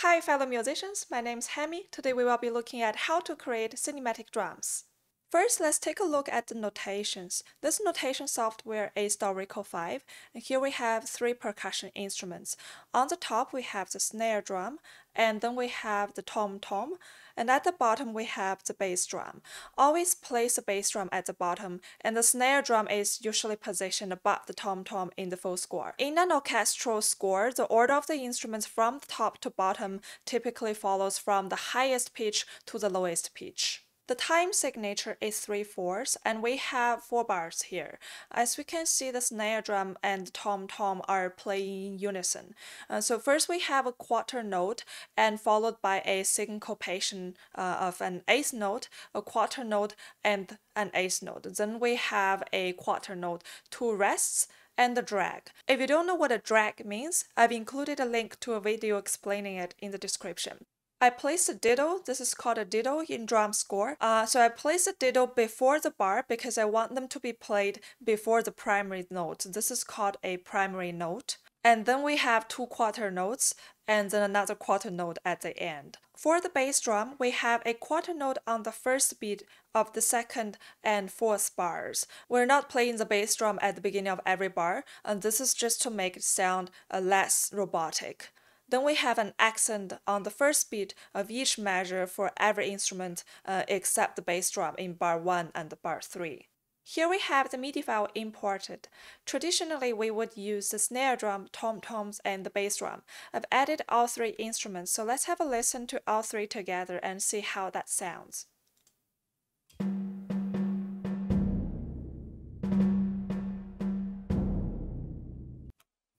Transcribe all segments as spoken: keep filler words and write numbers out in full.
Hi fellow musicians, my name is Hemi. Today we will be looking at how to create cinematic drums. First, let's take a look at the notations. This notation software is Dorico five, and here we have three percussion instruments. On the top we have the snare drum, and then we have the tom-tom, and at the bottom we have the bass drum. Always place the bass drum at the bottom, and the snare drum is usually positioned above the tom-tom in the full score. In an orchestral score, the order of the instruments from the top to bottom typically follows from the highest pitch to the lowest pitch. The time signature is three fours, and we have four bars here. As we can see, the snare drum and tom-tom are playing in unison. Uh, so first we have a quarter note, and followed by a syncopation uh, of an eighth note, a quarter note, and an eighth note. Then we have a quarter note, two rests, and the drag. If you don't know what a drag means, I've included a link to a video explaining it in the description. I place a diddle. This is called a diddle in drum score. Uh, so I place a diddle before the bar because I want them to be played before the primary note. This is called a primary note. And then we have two quarter notes and then another quarter note at the end. For the bass drum, we have a quarter note on the first beat of the second and fourth bars. We're not playing the bass drum at the beginning of every bar, and this is just to make it sound uh, less robotic. Then we have an accent on the first beat of each measure for every instrument uh, except the bass drum in bar one and bar three. Here we have the MIDI file imported. Traditionally, we would use the snare drum, tom-toms, and the bass drum. I've added all three instruments, so let's have a listen to all three together and see how that sounds.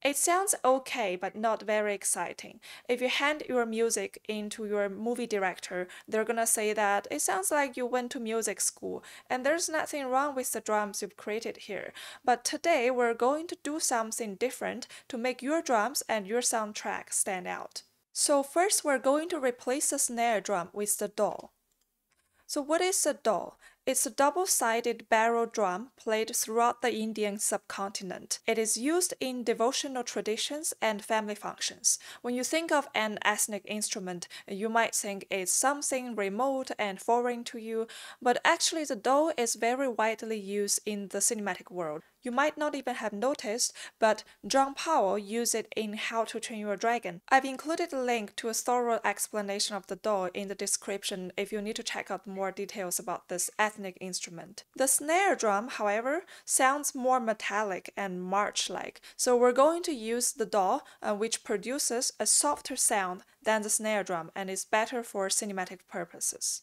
It sounds okay, but not very exciting. If you hand your music into your movie director, they're gonna say that it sounds like you went to music school, and there's nothing wrong with the drums you've created here. But today, we're going to do something different to make your drums and your soundtrack stand out. So first, we're going to replace the snare drum with the dhol. So what is a dhol? It's a double-sided barrel drum played throughout the Indian subcontinent. It is used in devotional traditions and family functions. When you think of an ethnic instrument, you might think it's something remote and foreign to you, but actually the dhol is very widely used in the cinematic world. You might not even have noticed, but John Powell used it in How to Train Your Dragon. I've included a link to a thorough explanation of the dhol in the description if you need to check out more details about this ethnic instrument. The snare drum, however, sounds more metallic and march-like, so we're going to use the dhol, uh, which produces a softer sound than the snare drum and is better for cinematic purposes.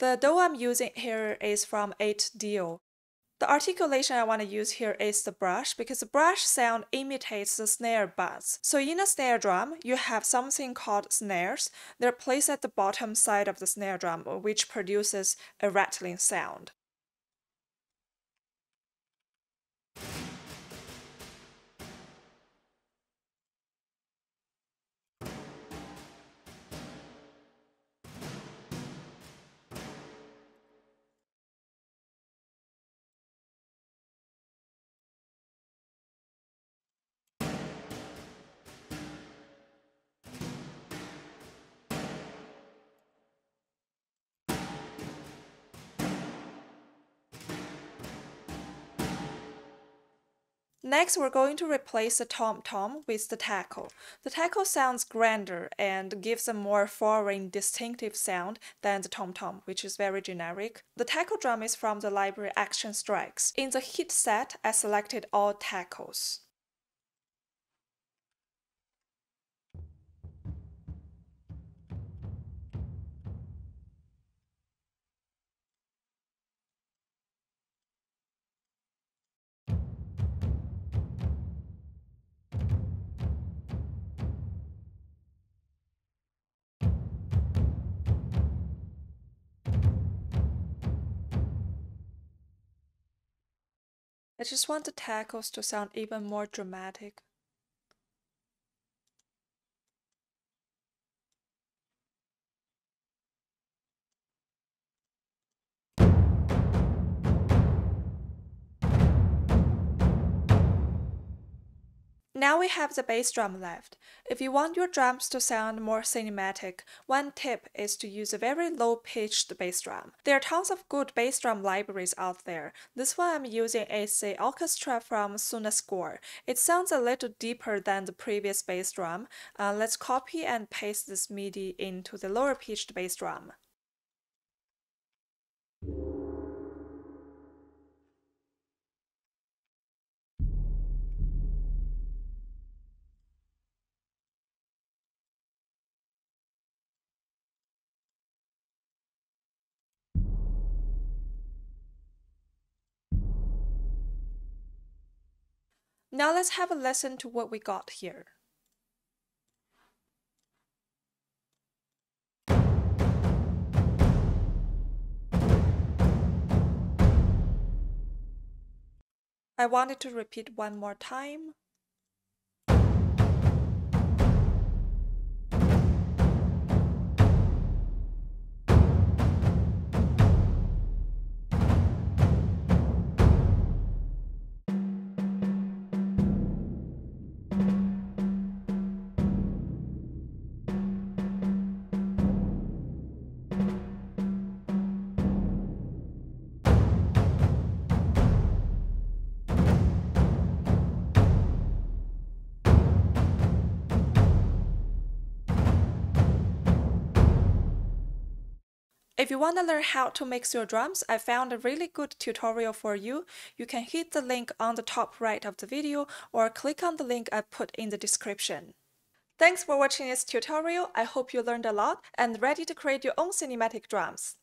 The dhol I'm using here is from eight Dio. The articulation I want to use here is the brush, because the brush sound imitates the snare buzz. So in a snare drum, you have something called snares. They're placed at the bottom side of the snare drum, which produces a rattling sound. Next, we're going to replace the tom-tom with the tackle. The tackle sounds grander and gives a more foreign, distinctive sound than the tom-tom, which is very generic. The tackle drum is from the library Action Strikes. In the hit set, I selected all tackles. I just want the tackles to sound even more dramatic. now we have the bass drum left. If you want your drums to sound more cinematic, one tip is to use a very low-pitched bass drum. There are tons of good bass drum libraries out there. This one I'm using is the orchestra from SunnScore. It sounds a little deeper than the previous bass drum. Uh, let's copy and paste this MIDI into the lower-pitched bass drum. Now let's have a listen to what we got here. I wanted to repeat one more time. If you want to learn how to mix your drums, I found a really good tutorial for you. You can hit the link on the top right of the video or click on the link I put in the description. Thanks for watching this tutorial. I hope you learned a lot and ready to create your own cinematic drums.